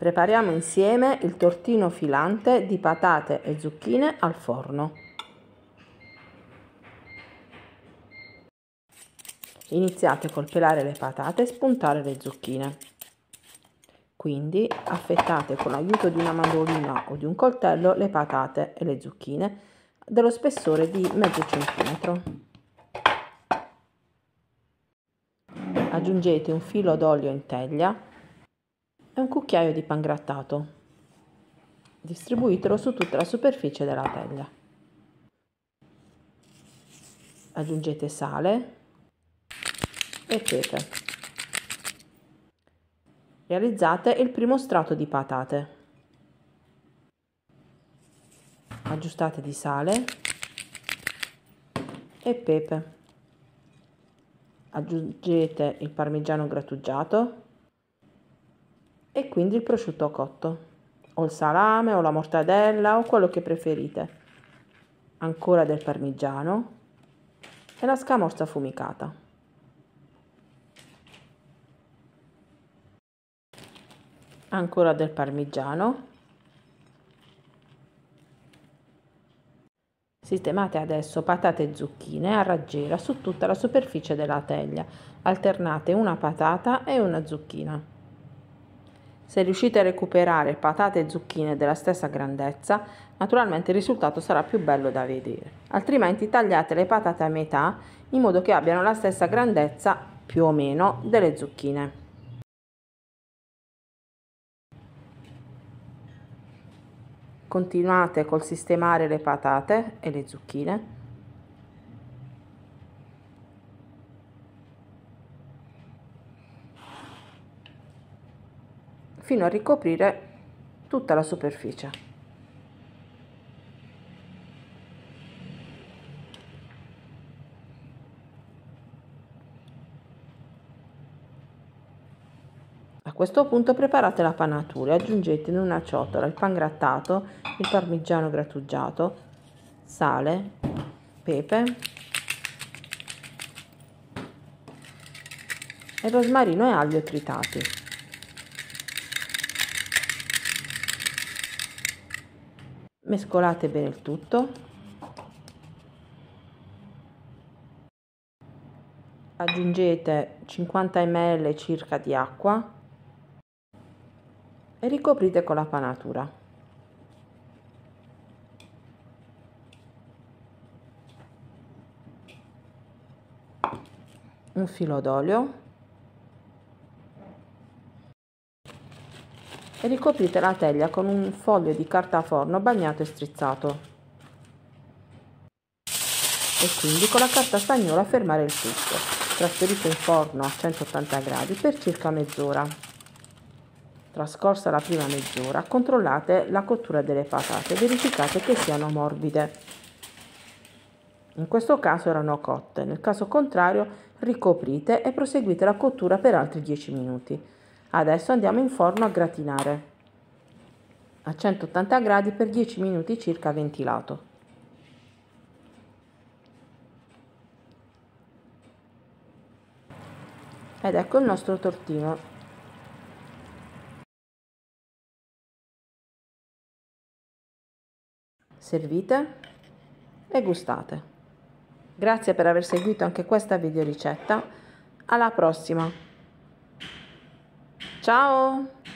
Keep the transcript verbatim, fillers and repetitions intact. Prepariamo insieme il tortino filante di patate e zucchine al forno. Iniziate col pelare le patate e spuntare le zucchine. Quindi affettate con l'aiuto di una mandolina o di un coltello le patate e le zucchine dello spessore di mezzo centimetro. Aggiungete un filo d'olio in teglia e un cucchiaio di pangrattato, distribuitelo su tutta la superficie della teglia. Aggiungete sale e pepe. Realizzate il primo strato di patate. Aggiustate di sale e pepe. Aggiungete il parmigiano grattugiato e quindi il prosciutto cotto, o il salame o la mortadella o quello che preferite, ancora del parmigiano e la scamorza affumicata. Ancora del parmigiano. Sistemate adesso patate e zucchine a raggiera su tutta la superficie della teglia, alternate una patata e una zucchina. Se riuscite a recuperare patate e zucchine della stessa grandezza, naturalmente il risultato sarà più bello da vedere. Altrimenti tagliate le patate a metà in modo che abbiano la stessa grandezza, più o meno, delle zucchine. Continuate col sistemare le patate e le zucchine. Fino a ricoprire tutta la superficie. A questo punto preparate la panatura e aggiungete in una ciotola il pangrattato, il parmigiano grattugiato, sale, pepe e rosmarino e aglio tritati. Mescolate bene il tutto, aggiungete cinquanta millilitri circa di acqua e ricoprite con la panatura. Un filo d'olio e ricoprite la teglia con un foglio di carta forno bagnato e strizzato e quindi con la carta stagnola fermare il tutto. Trasferite in forno a centottanta gradi per circa mezz'ora. Trascorsa la prima mezz'ora controllate la cottura delle patate e verificate che siano morbide. In questo caso erano cotte, nel caso contrario ricoprite e proseguite la cottura per altri dieci minuti. Adesso andiamo in forno a gratinare a centottanta gradi per dieci minuti circa, ventilato. Ed ecco il nostro tortino. Servite e gustate. Grazie per aver seguito anche questa videoricetta. Alla prossima! Ciao!